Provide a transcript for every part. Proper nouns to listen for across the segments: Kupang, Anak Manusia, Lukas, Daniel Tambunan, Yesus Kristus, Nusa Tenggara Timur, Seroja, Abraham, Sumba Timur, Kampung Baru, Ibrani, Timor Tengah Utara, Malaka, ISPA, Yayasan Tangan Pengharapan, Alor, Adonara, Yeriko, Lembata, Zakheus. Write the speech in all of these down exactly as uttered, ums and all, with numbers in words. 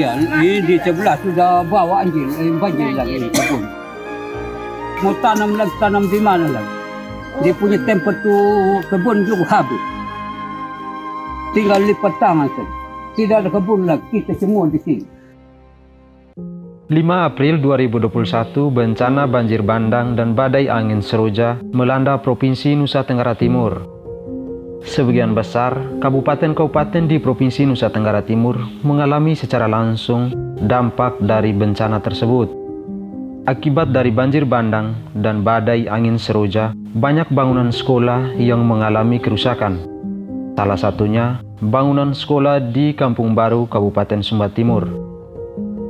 Ya, ini di sebelah sudah bawa anjir, eh, banjir lagi di kebun. Mau tanam lagi, tanam di mana lagi? Dia punya tempat tu kebun juga habis. Tinggal lipat tangan saja. Tidak ada kebun lagi, kita semua di sini. lima April dua ribu dua puluh satu, bencana banjir bandang dan badai angin Seroja melanda Provinsi Nusa Tenggara Timur. Sebagian besar kabupaten-kabupaten di Provinsi Nusa Tenggara Timur mengalami secara langsung dampak dari bencana tersebut. Akibat dari banjir bandang dan badai angin Seroja, banyak bangunan sekolah yang mengalami kerusakan. Salah satunya bangunan sekolah di Kampung Baru, Kabupaten Sumba Timur.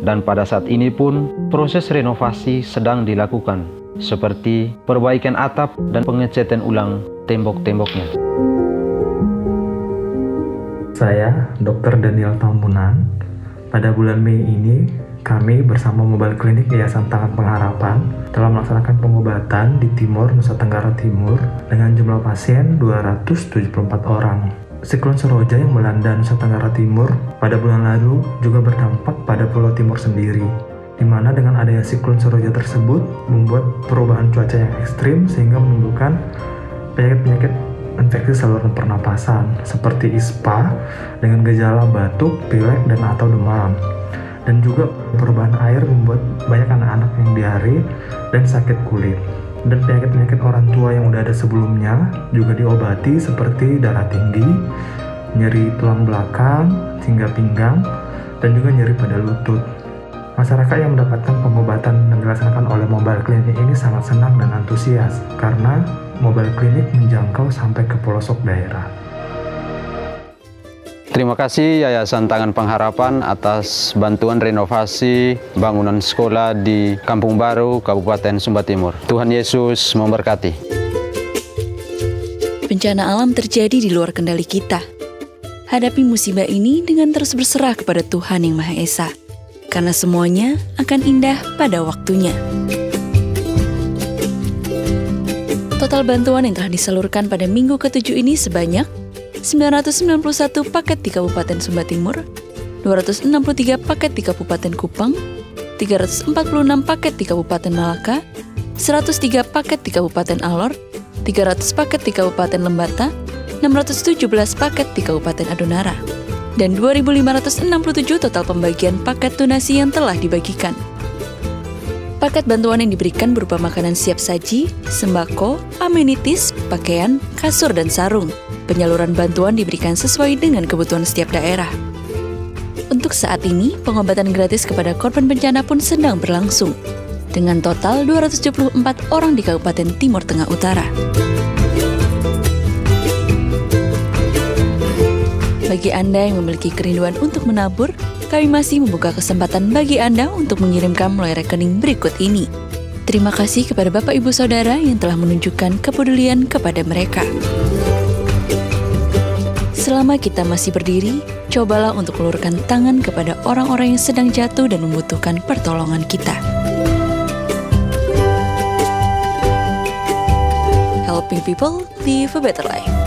Dan pada saat ini pun proses renovasi sedang dilakukan, seperti perbaikan atap dan pengecatan ulang tembok-temboknya. Saya Dokter Daniel Tambunan. Pada bulan Mei ini, kami bersama mobile klinik Yayasan Tangan Pengharapan telah melaksanakan pengobatan di Timor, Nusa Tenggara Timur dengan jumlah pasien dua ratus tujuh puluh empat orang. Siklon Seroja yang melanda Nusa Tenggara Timur pada bulan lalu juga berdampak pada Pulau Timur sendiri, di mana dengan adanya siklon Seroja tersebut membuat perubahan cuaca yang ekstrim sehingga menimbulkan penyakit-penyakit infeksi saluran pernapasan seperti ispa dengan gejala batuk, pilek, dan atau demam. Dan juga perubahan air membuat banyak anak-anak yang diare dan sakit kulit. Dan penyakit-penyakit orang tua yang udah ada sebelumnya juga diobati seperti darah tinggi, nyeri tulang belakang, hingga pinggang, dan juga nyeri pada lutut. Masyarakat yang mendapatkan pengobatan yang dilaksanakan oleh mobile klinik ini sangat senang dan antusias karena mobile klinik menjangkau sampai ke pelosok daerah. Terima kasih Yayasan Tangan Pengharapan atas bantuan renovasi bangunan sekolah di Kampung Baru, Kabupaten Sumba Timur. Tuhan Yesus memberkati. Bencana alam terjadi di luar kendali kita. Hadapi musibah ini dengan terus berserah kepada Tuhan Yang Maha Esa, karena semuanya akan indah pada waktunya. Total bantuan yang telah disalurkan pada minggu ketujuh ini sebanyak sembilan ratus sembilan puluh satu paket di Kabupaten Sumba Timur, dua ratus enam puluh tiga paket di Kabupaten Kupang, tiga ratus empat puluh enam paket di Kabupaten Malaka, seratus tiga paket di Kabupaten Alor, tiga ratus paket di Kabupaten Lembata, enam ratus tujuh belas paket di Kabupaten Adonara, dan dua ribu lima ratus enam puluh tujuh total pembagian paket donasi yang telah dibagikan. Paket bantuan yang diberikan berupa makanan siap saji, sembako, amenities, pakaian, kasur, dan sarung. Penyaluran bantuan diberikan sesuai dengan kebutuhan setiap daerah. Untuk saat ini, pengobatan gratis kepada korban bencana pun sedang berlangsung, dengan total dua ratus tujuh puluh empat orang di Kabupaten Timor Tengah Utara. Bagi Anda yang memiliki kerinduan untuk menabur, kami masih membuka kesempatan bagi Anda untuk mengirimkan melalui rekening berikut ini. Terima kasih kepada Bapak Ibu Saudara yang telah menunjukkan kepedulian kepada mereka. Selama kita masih berdiri, cobalah untuk ulurkan tangan kepada orang-orang yang sedang jatuh dan membutuhkan pertolongan kita. Helping people live a better life.